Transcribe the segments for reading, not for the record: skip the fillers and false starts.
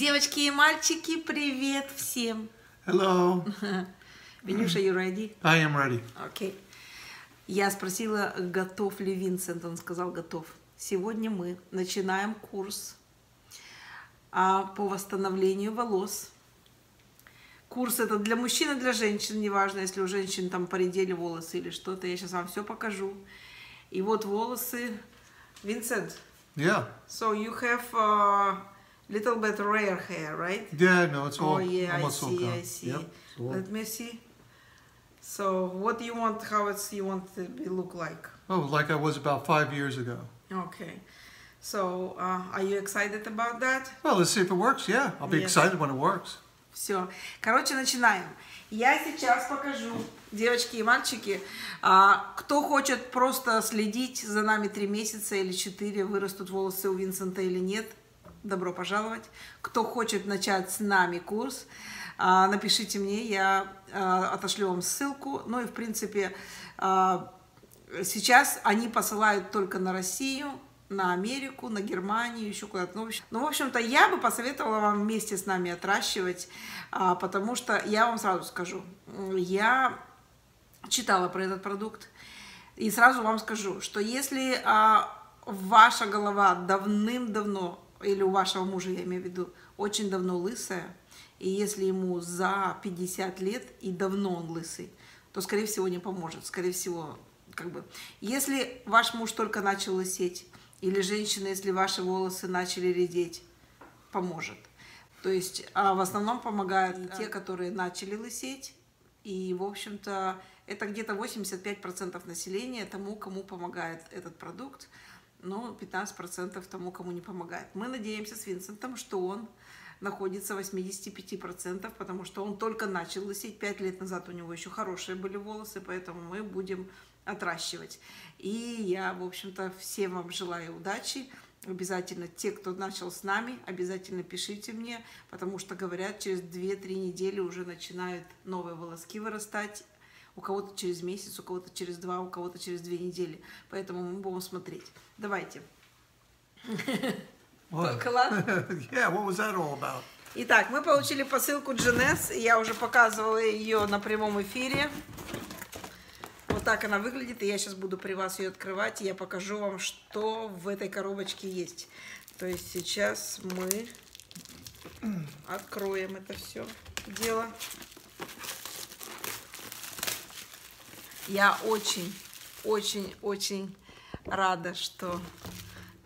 Девочки и мальчики, привет всем! Hello! Винюша, you ready? I am ready. Okay. Я спросила, готов ли Винсент, он сказал, готов. Сегодня мы начинаем курс по восстановлению волос. Курс этот для мужчин и для женщин, неважно, если у женщин там поредели волосы или что-то, я сейчас вам все покажу. И вот волосы. Винсент. Yeah. So you have little bit rare hair, right? Yeah, no, it's all. Oh yeah, I see. Yep. Let me see. So, what do you want? How it's you want to be look like? Oh, like I was about 5 years ago. Okay. So, are you excited about that? Well, let's see if it works. Yeah, I'll be excited when it works. Все. Короче, начинаем. Я сейчас покажу, девочки и мальчики, кто хочет просто следить за нами 3 месяца или 4, вырастут волосы у Винсента или нет. Добро пожаловать. Кто хочет начать с нами курс, напишите мне, я отошлю вам ссылку. Ну и, в принципе, сейчас они посылают только на Россию, на Америку, на Германию, еще куда-то. Ну, в общем-то, я бы посоветовала вам вместе с нами отращивать, потому что, я вам сразу скажу, я читала про этот продукт, и сразу вам скажу, что если ваша голова давным-давно, или у вашего мужа, я имею в виду, очень давно лысая, и если ему за 50 лет и давно он лысый, то, скорее всего, не поможет. Скорее всего, как бы... Если ваш муж только начал лысеть, или женщина, если ваши волосы начали редеть, поможет. То есть в основном помогают те, которые начали лысеть, и, в общем-то, это где-то 85% населения тому, кому помогает этот продукт. Но 15% тому, кому не помогает. Мы надеемся с Винсентом, что он находится 85%, потому что он только начал лысеть. 5 лет назад у него еще хорошие были волосы, поэтому мы будем отращивать. И я, в общем-то, всем вам желаю удачи. Обязательно те, кто начал с нами, обязательно пишите мне, потому что, говорят, через 2-3 недели уже начинают новые волоски вырастать. У кого-то через месяц, у кого-то через 2, у кого-то через 2 недели. Поэтому мы будем смотреть. Давайте. Итак, мы получили посылку Jeunesse. Я уже показывала ее на прямом эфире. Вот так она выглядит. И я сейчас буду при вас ее открывать. И я покажу вам, что в этой коробочке есть. То есть сейчас мы откроем это все дело. Я очень-очень-очень рада, что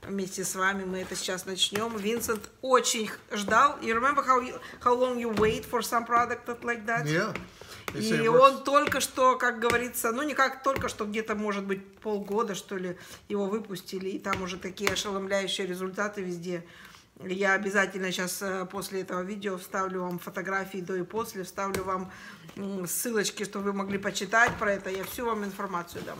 вместе с вами мы это сейчас начнем. Винсент очень ждал. You remember how long you wait for some product like that? Yeah. И он только что, как говорится, ну не как только что, где-то, может быть, полгода, что ли, его выпустили. И там уже такие ошеломляющие результаты везде. Я обязательно сейчас после этого видео вставлю вам фотографии до и после, вставлю вам ссылочки, чтобы вы могли почитать про это. Я всю вам информацию дам.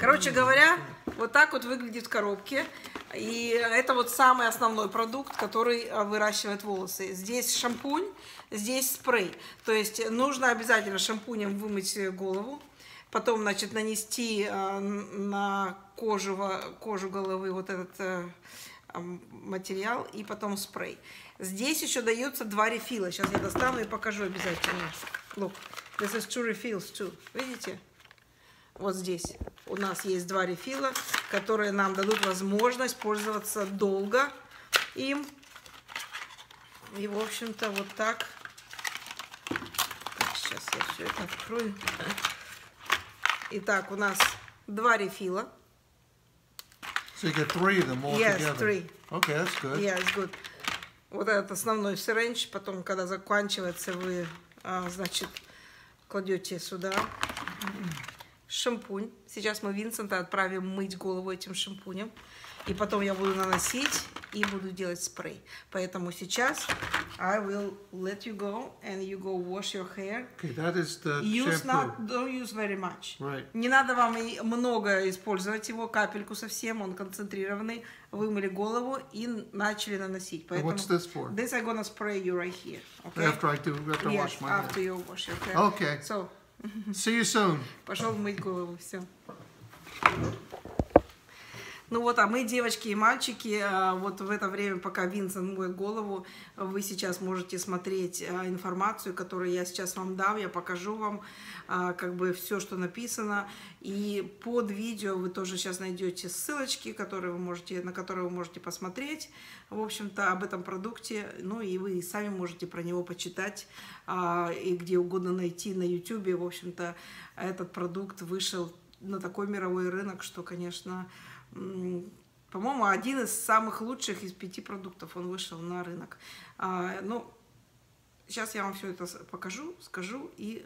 Короче говоря, вот так вот выглядит в коробке. И это вот самый основной продукт, который выращивает волосы. Здесь шампунь, здесь спрей. То есть нужно обязательно шампунем вымыть голову. Потом, значит, нанести на кожу головы вот этот... материал и потом спрей. Здесь еще дается 2 рефила. Сейчас я достану и покажу обязательно. Look, this is 2 refills too. Видите? Вот здесь у нас есть 2 рефила, которые нам дадут возможность пользоваться долго им. И, в общем-то, вот так. Так, сейчас я все это открою. Итак, у нас 2 рефила. So you get 3 of them all together. Yes, 3. Okay, that's good. Yeah, it's good. Вот этот основной сирэндж, потом, когда заканчивается, вы, значит, кладете сюда шампунь. Сейчас мы Винсента отправим мыть голову этим шампунем. И потом я буду наносить и буду делать спрей. Поэтому сейчас I will let you go and you go wash your hair. Okay, that is the use not, don't use very much. Right. Не надо вам много использовать его, капельку совсем, он концентрированный. Вымыли голову и начали наносить. Поэтому what's this for? This I'm gonna spray you right here. Okay? After I do, after I wash my hair. After you wash your hair. Okay. So. See you soon. Пошел мыть голову, все. Ну вот, а мы, девочки и мальчики, вот в это время, пока Винсент моет голову, вы сейчас можете смотреть информацию, которую я сейчас вам дам. Я покажу вам как бы все, что написано. И под видео вы тоже сейчас найдете ссылочки, на которые вы можете посмотреть, в общем-то, об этом продукте. Ну и вы сами можете про него почитать и где угодно найти на YouTube. В общем-то, этот продукт вышел на такой мировой рынок, что, конечно... По-моему, один из самых лучших из 5 продуктов он вышел на рынок. Ну, сейчас я вам все это покажу, скажу и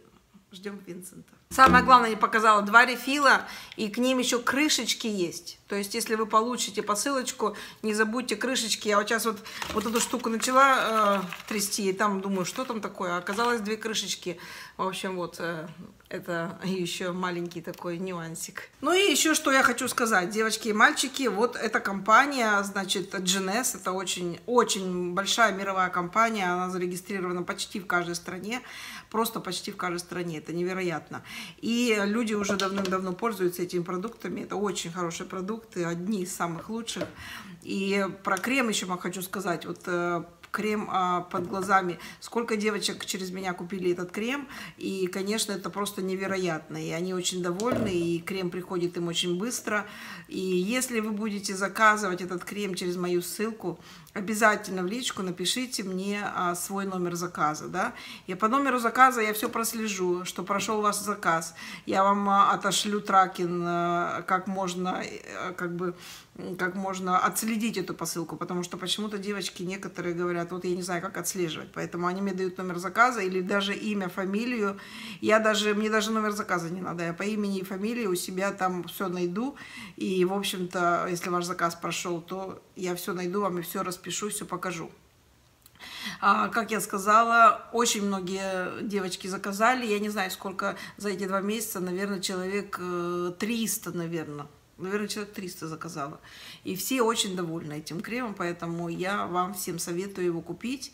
ждем Винсента. Самое главное, я показала 2 рефила, и к ним еще крышечки есть. То есть, если вы получите посылочку, не забудьте крышечки. Я вот сейчас вот эту штуку начала трясти, и там думаю, что там такое. Оказалось 2 крышечки. В общем, вот это еще маленький такой нюансик. Ну и еще что я хочу сказать, девочки и мальчики. Вот эта компания, значит, Jeunesse, это очень-очень большая мировая компания. Она зарегистрирована почти в каждой стране. Просто почти в каждой стране. Это невероятно. И люди уже давным-давно пользуются этими продуктами. Это очень хорошие продукты, одни из самых лучших. И про крем еще я хочу сказать. Вот крем под глазами. Сколько девочек через меня купили этот крем. И, конечно, это просто невероятно. И они очень довольны. И крем приходит им очень быстро. И если вы будете заказывать этот крем через мою ссылку, обязательно в личку напишите мне свой номер заказа. Да? Я по номеру заказа я все прослежу, что прошел ваш заказ. Я вам отошлю трекинг, как можно отследить эту посылку, потому что почему-то девочки некоторые говорят, вот я не знаю, как отслеживать, поэтому они мне дают номер заказа или даже имя, фамилию. Мне даже номер заказа не надо, я по имени и фамилии у себя там все найду, и, в общем-то, если ваш заказ прошел, то я все найду вам и все распишу, все покажу. Как я сказала, очень многие девочки заказали, я не знаю, сколько за эти 2 месяца, наверное, человек 300, наверное, человек 300 заказала. И все очень довольны этим кремом, поэтому я вам всем советую его купить.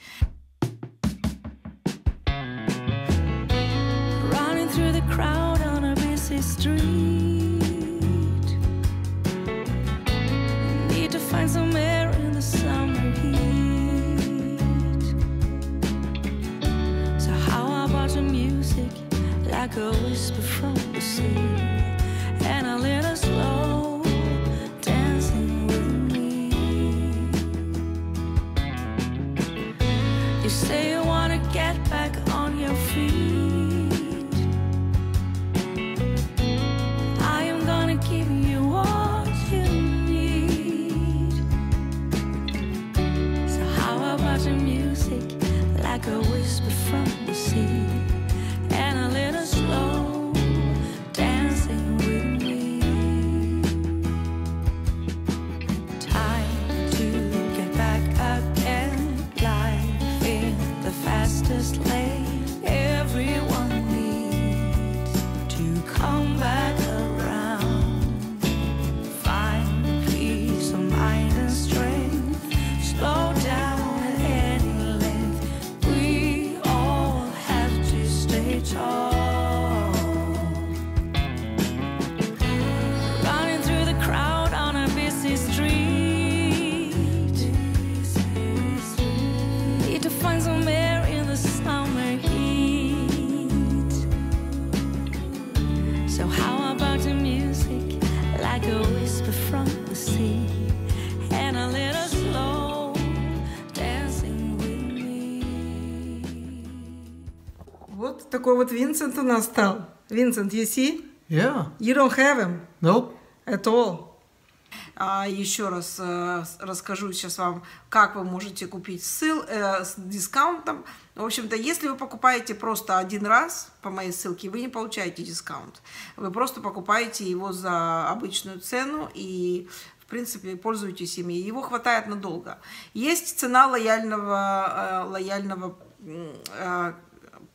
Вот такой вот Винсент у нас стал. Винсент, you see? Yeah. You don't have him? Nope. At all. Еще раз расскажу сейчас вам, как вы можете купить с дисконтом. В общем-то, если вы покупаете просто один раз по моей ссылке, вы не получаете дисконт. Вы просто покупаете его за обычную цену и, в принципе, пользуетесь ими. Его хватает надолго. Есть цена лояльного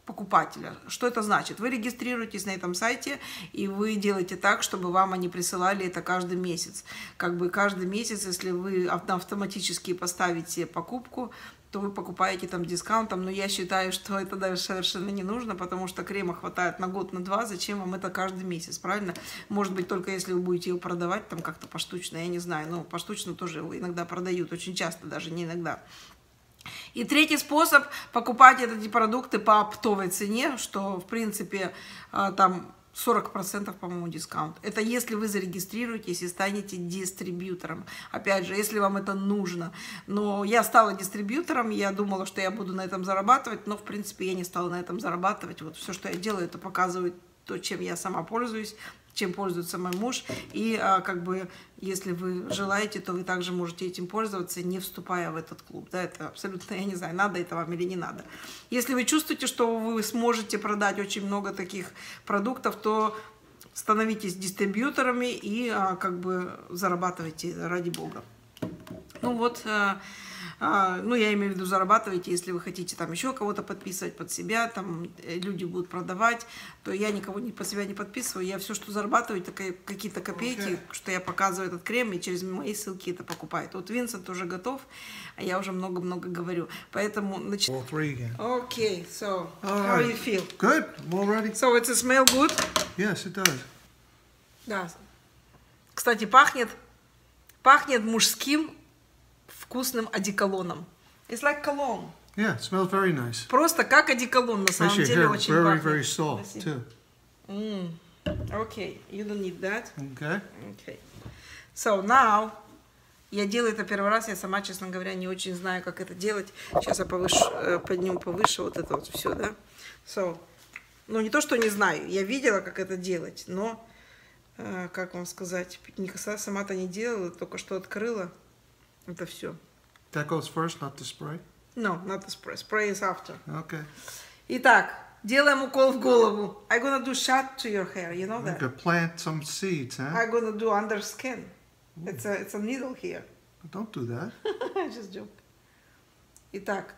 покупателя. Что это значит? Вы регистрируетесь на этом сайте, и вы делаете так, чтобы вам они присылали это каждый месяц. Как бы каждый месяц, если вы автоматически поставите покупку, что вы покупаете там дискаунтом, но я считаю, что это даже совершенно не нужно, потому что крема хватает на год, на два, зачем вам это каждый месяц, правильно? Может быть, только если вы будете его продавать там как-то поштучно, я не знаю, но поштучно тоже его иногда продают, очень часто даже, не иногда. И третий способ – покупать эти продукты по оптовой цене, что, в принципе, там 40%, по-моему, дискаунт. Это если вы зарегистрируетесь и станете дистрибьютором. Опять же, если вам это нужно. Но я стала дистрибьютором, я думала, что я буду на этом зарабатывать, но, в принципе, я не стала на этом зарабатывать. Вот все, что я делаю, это показывает то, чем я сама пользуюсь, чем пользуется мой муж. И как бы, если вы желаете, то вы также можете этим пользоваться, не вступая в этот клуб. Да, это абсолютно, я не знаю, надо это вам или не надо. Если вы чувствуете, что вы сможете продать очень много таких продуктов, то становитесь дистрибьюторами и как бы зарабатывайте ради бога. Ну вот, ну я имею в виду зарабатывайте, если вы хотите там еще кого-то подписывать под себя, там люди будут продавать, то я никого под себя не подписываю, я все, что зарабатываю, какие-то копейки, что я показываю этот крем, и через мои ссылки это покупает. Вот Винсент уже готов, а я уже много-много говорю, поэтому начинаем. Окей, so, how do you feel? Good, well ready. So, it smell good? Yes, it does. Да. Кстати, пахнет мужским вкусным одеколоном. It's like cologne. Yeah, it smells very nice. Просто как одеколон, на самом деле, очень пахнет. Very, very soft, too. Okay, you don't need that. Okay. Okay. So now, я делаю это первый раз, я сама, честно говоря, не очень знаю, как это делать. Сейчас я подниму повыше вот это вот все, да? So, ну не то, что не знаю, я видела, как это делать, но, как вам сказать, Никаса сама-то не делала, только что открыла. Это все. That goes first, not the spray? No, not the spray. Spray is after. Okay. Итак, делаем укол в голову. I'm gonna do shot to your hair, you know that? I'm gonna plant some seeds, huh? I'm gonna do under skin. It's a needle here. Don't do that. I just joke. Итак,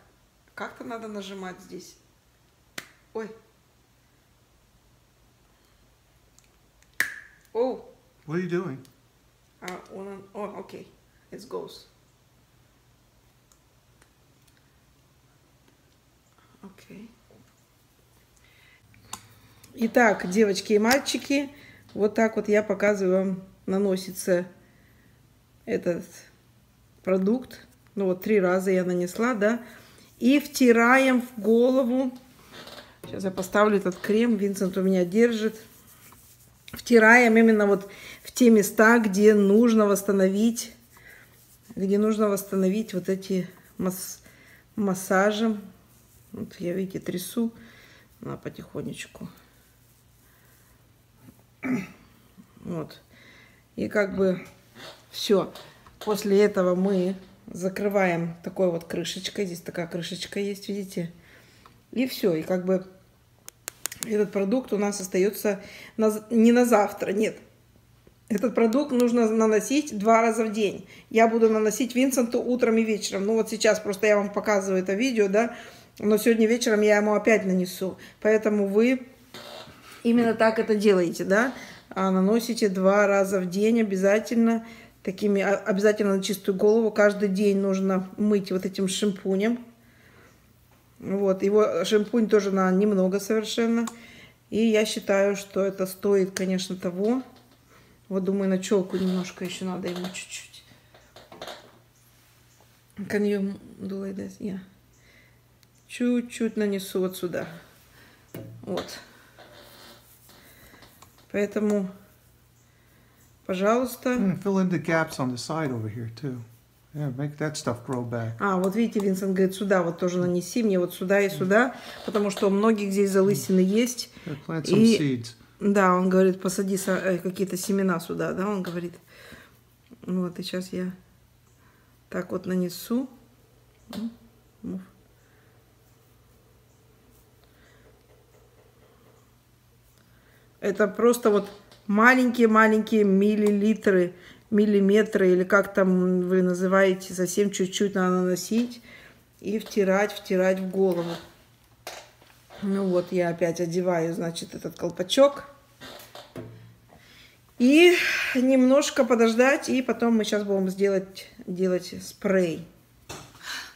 как-то надо нажимать здесь. Ой. Oh. What are you doing? Oh, okay. It goes. Okay. Итак, девочки и мальчики, вот так вот я показываю вам, наносится этот продукт. Ну вот 3 раза я нанесла, да. И втираем в голову. Сейчас я поставлю этот крем, Винсент у меня держит. Втираем именно вот в те места, где нужно восстановить, вот эти массажем. Вот я, видите, трясу потихонечку. Вот. И как бы все. После этого мы закрываем такой вот крышечкой. Здесь такая крышечка есть, видите? И все. И как бы этот продукт у нас остается не на завтра, нет. Этот продукт нужно наносить 2 раза в день. Я буду наносить Винсенту утром и вечером. Ну вот сейчас просто я вам показываю это видео, да. Но сегодня вечером я ему опять нанесу. Поэтому вы именно так это делаете, да. Наносите 2 раза в день обязательно. Обязательно на чистую голову. Каждый день нужно мыть вот этим шампунем. Вот. Его шампунь тоже на немного совершенно. И я считаю, что это стоит, конечно, того. Вот, думаю, на челку немножко еще надо ему чуть-чуть. Я чуть-чуть нанесу вот сюда. Вот. Поэтому, пожалуйста. А, вот видите, Винсент говорит, сюда вот тоже нанеси мне, вот сюда и сюда, потому что у многих здесь залысины есть. И... Да, он говорит, посади какие-то семена сюда, да, он говорит. Вот, и сейчас я так вот нанесу. Это просто вот маленькие-маленькие миллилитры, миллиметры, или как там вы называете, совсем чуть-чуть надо наносить и втирать в голову. Ну вот, я опять одеваю, значит, этот колпачок. И немножко подождать, и потом мы сейчас будем делать спрей.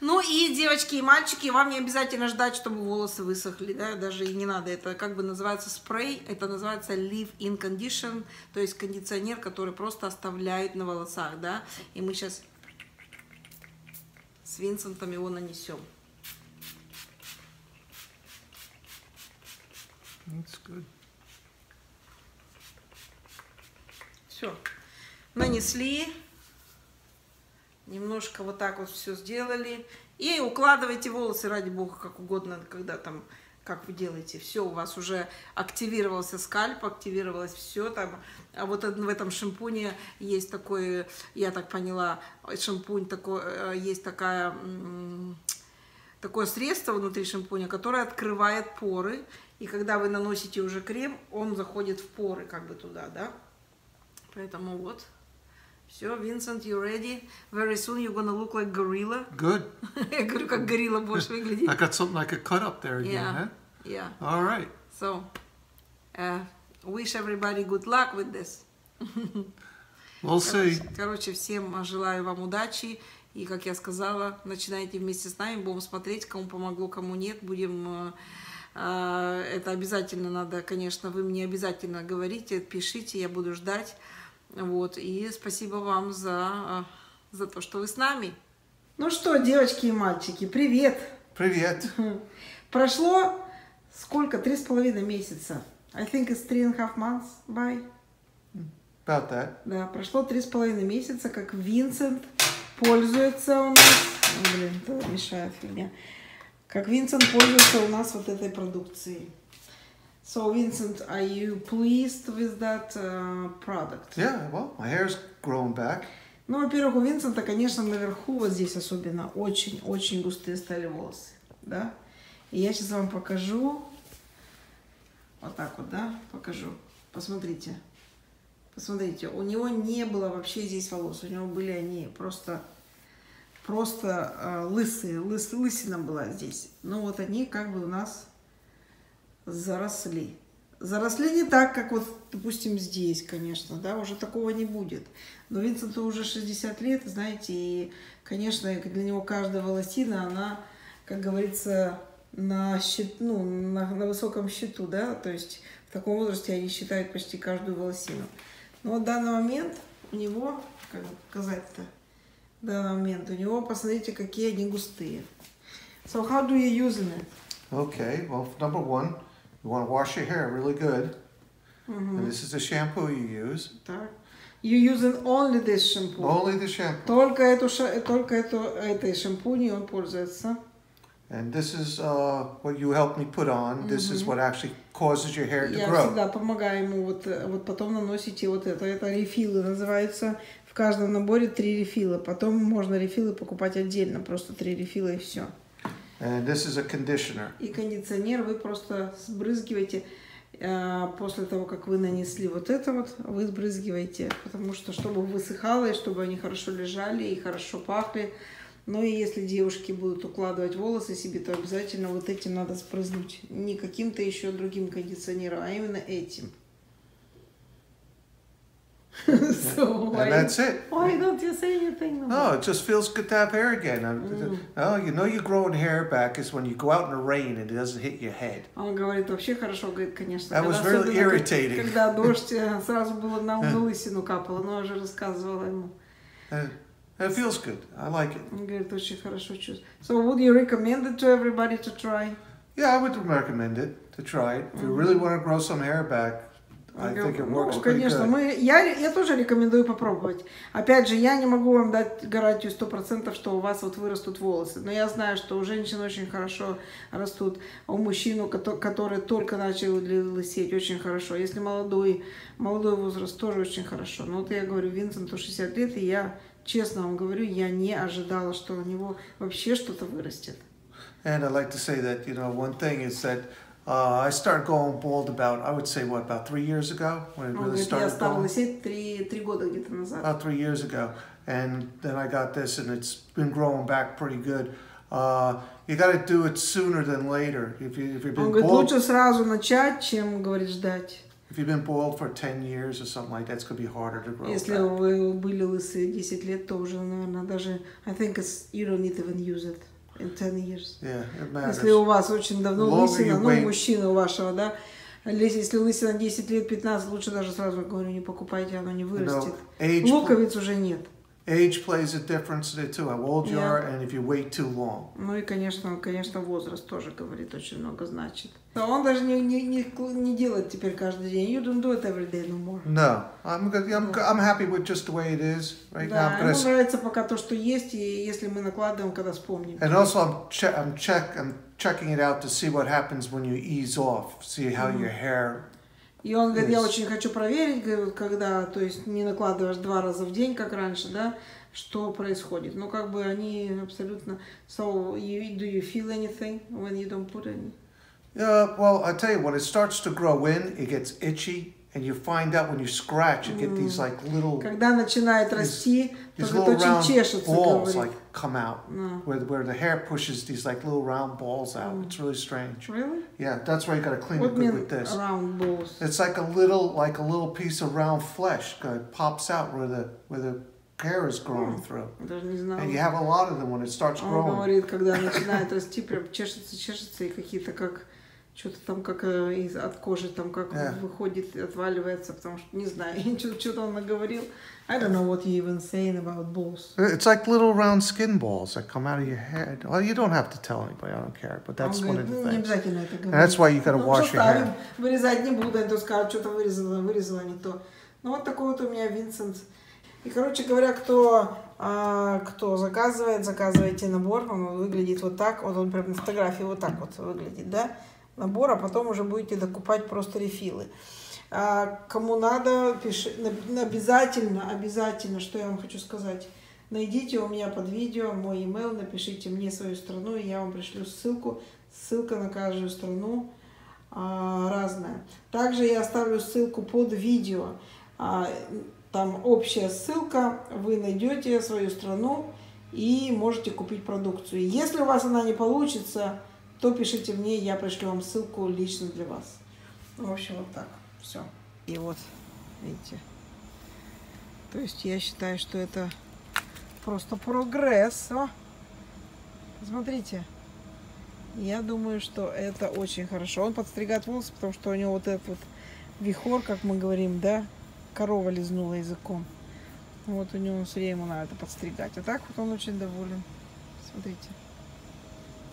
Ну и, девочки и мальчики, вам не обязательно ждать, чтобы волосы высохли, да? Даже и не надо. Это как бы называется спрей, это называется leave-in condition, то есть кондиционер, который просто оставляют на волосах, да? И мы сейчас с Винсентом его нанесем. Все, нанесли. Немножко вот так вот все сделали. И укладывайте волосы, ради бога, как угодно, когда там, как вы делаете. Все, у вас уже активировался скальп, активировалось все там. А вот в этом шампуне есть такой, я так поняла, шампунь такой, есть такое средство внутри шампуня, которое открывает поры. И когда вы наносите уже крем, он заходит в поры, как бы туда, да. Поэтому вот. Все, Винсент, you ready? Very soon you're gonna look like gorilla. Good. Я говорю, как горилла будешь выглядеть. I got something like a cut up there again, yeah. Huh? Yeah. All right. So, wish everybody good luck with this. We'll see. Короче, всем желаю вам удачи. И, как я сказала, начинайте вместе с нами. Будем смотреть, кому помогло, кому нет. Будем... Это обязательно надо, конечно, вы мне обязательно говорите, пишите, я буду ждать. Вот, и спасибо вам за то, что вы с нами. Ну что, девочки и мальчики, привет! Привет! Прошло сколько? 3,5 месяца. I think it's 3.5 months. Bye. About that. Да, прошло 3,5 месяца, как Винсент пользуется у нас. О, блин, это мешает фигня. Как Винсент пользуется у нас вот этой продукцией. So, Vincent, are you pleased with that product? Yeah, well, my hair's grown back. Ну, во-первых, у Винсента, конечно, наверху, вот здесь особенно, очень-очень густые стали волосы, да? И я сейчас вам покажу, вот так вот, да, покажу. Посмотрите, посмотрите, у него не было вообще здесь волос, у него были они просто лысые, лысина была здесь. Но вот они как бы у нас... Заросли. Заросли не так, как вот, допустим, здесь, конечно, да, уже такого не будет. Но Винсенту уже 60 лет, знаете, и, конечно, для него каждая волосина, она, как говорится, на высоком счету, да, то есть в таком возрасте они считают почти каждую волосину. Но вот в данный момент у него, как сказать-то, в данный момент у него, посмотрите, какие они густые. So how do you use it? Okay, well, number one. You want to wash your hair really good. Mm-hmm. And this is the shampoo you use. Так. You're using only this shampoo. Only the shampoo. Только этой шампунь он пользуется. And this is what you helped me put on. Mm-hmm. This is what actually causes your hair to grow. Я всегда помогаю ему. Вот потом наносите вот это. Это рефилы называются. В каждом наборе 3 рефила. Потом можно рефилы покупать отдельно. Просто 3 рефила и все. And this is a conditioner. И кондиционер вы просто сбрызгиваете после того, как вы нанесли вот это вот, вы сбрызгиваете, потому что чтобы высыхало, и чтобы они хорошо лежали и хорошо пахли. Ну и если девушки будут укладывать волосы себе, то обязательно вот этим надо спрызнуть. Не каким-то еще другим кондиционером, а именно этим. So why don't you say anything? No, it just feels good to have hair again. Oh, you know you're growing hair back is when you go out in the rain and it doesn't hit your head. Он говорит, вообще хорошо, говорит, конечно. That was really irritating. Когда дождь сразу было на лысину капало, но уже рассказывала ему. It feels good. I like it. Он говорит, очень хорошо чувствую. So would you recommend it to everybody to try? Yeah, I would recommend it to try it. If you really want to grow some hair back. Ну, конечно, я тоже рекомендую попробовать. Опять же, я не могу вам дать гарантию 100%, что у вас вот вырастут волосы. Но я знаю, что у женщин очень хорошо растут, у мужчин, которые только начали лысеть, очень хорошо. Если молодой возраст, тоже очень хорошо. Но вот я говорю, Винсенту 60 лет, и я честно вам говорю, я не ожидала, что у него вообще что-то вырастет. And I'd like to say that, you know, one thing is that I started going bald about, I would say, what, about 3 years ago? When it really started going? About 3 years ago. And then I got this, and it's been growing back pretty good. You got to do it sooner than later. If you've been bald... If you've been bald for 10 years or something like that, it's going to be harder to grow. Если вы были лысые 10 лет, то уже, наверное, даже... I think you don't even use it. in 10 years. Yeah, it matters. Если у вас очень давно лысина, ну, мужчина у вашего, да, если лысина 10 лет, 15, лучше даже сразу говорю, не покупайте, она не вырастет. Луковиц уже нет. Age plays a difference too, how old you are and if you wait too long. Ну и, конечно, возраст тоже говорит, очень много значит. Он даже не делает теперь каждый день. You don't do it every day no more. No, I'm happy with just the way it is right now. Да, ему нравится пока то, что есть, и если мы накладываем, когда вспомним. And also I'm checking it out to see what happens when you ease off, see how your hair. И он говорит, я очень хочу проверить, когда, то есть, не накладываешь 2 раза в день, как раньше, да, что происходит. Но как бы они абсолютно... So, do you feel anything when you don't put any? Well, I tell you, when it starts to grow in, it gets itchy, and you find out when you scratch, you get these like little... Когда начинает расти, то это очень чешется, говорит. Like come out, where the hair pushes these like little round balls out. It's really strange. Really? Yeah, that's why you gotta clean it good with this. Round balls? It's like a little piece of round flesh that pops out where the hair is growing through. And you have a lot of them when it starts growing. Он говорит, когда начинает расти, прям чешется, чешется, и какие-то как что-то там как от кожи там как выходит, отваливается, потому что не знаю, что-то он наговорил. I don't know what you even saying about balls. It's like little round skin balls that come out of your head. Well, you don't have to tell anybody. I don't care, but that's one of the things. And that's why you gotta wash your hair. Вырезать не буду, а то скажут, что-то вырезала не то. Ну вот такой вот у меня Винсент. И, короче говоря, кто заказывает, заказывайте набор. Он выглядит вот так, вот он прям на фотографии вот так вот выглядит, да? Набор, а потом уже будете докупать просто рефилы. Кому надо, пишите. Обязательно, что я вам хочу сказать, найдите у меня под видео мой email, напишите мне свою страну, и я вам пришлю ссылку. Ссылка на каждую страну разная. Также я оставлю ссылку под видео. Там общая ссылка, вы найдете свою страну и можете купить продукцию. Если у вас она не получится, то пишите мне, я пришлю вам ссылку лично для вас. В общем, вот так. Все. И вот, видите. То есть я считаю, что это просто прогресс. О! Посмотрите. Я думаю, что это очень хорошо. Он подстригает волосы, потому что у него вот этот вот вихор, как мы говорим, да? Корова лизнула языком. Вот у него все время надо подстригать. А так вот он очень доволен. Смотрите.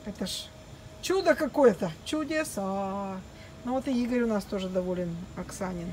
Это ж... Чудо какое-то! Чудеса! Ну вот и Игорь у нас тоже доволен, Оксанин.